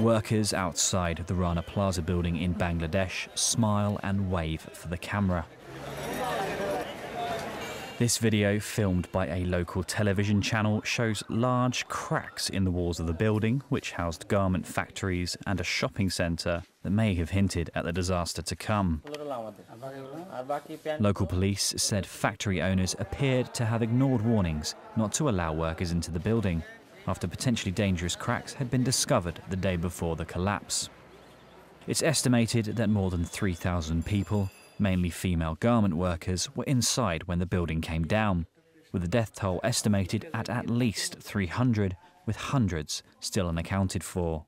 Workers outside the Rana Plaza building in Bangladesh smile and wave for the camera. This video, filmed by a local television channel, shows large cracks in the walls of the building, which housed garment factories and a shopping centre that may have hinted at the disaster to come. Local police said factory owners appeared to have ignored warnings not to allow workers into the building, after potentially dangerous cracks had been discovered the day before the collapse. It's estimated that more than 3,000 people, mainly female garment workers, were inside when the building came down, with the death toll estimated at least 300, with hundreds still unaccounted for.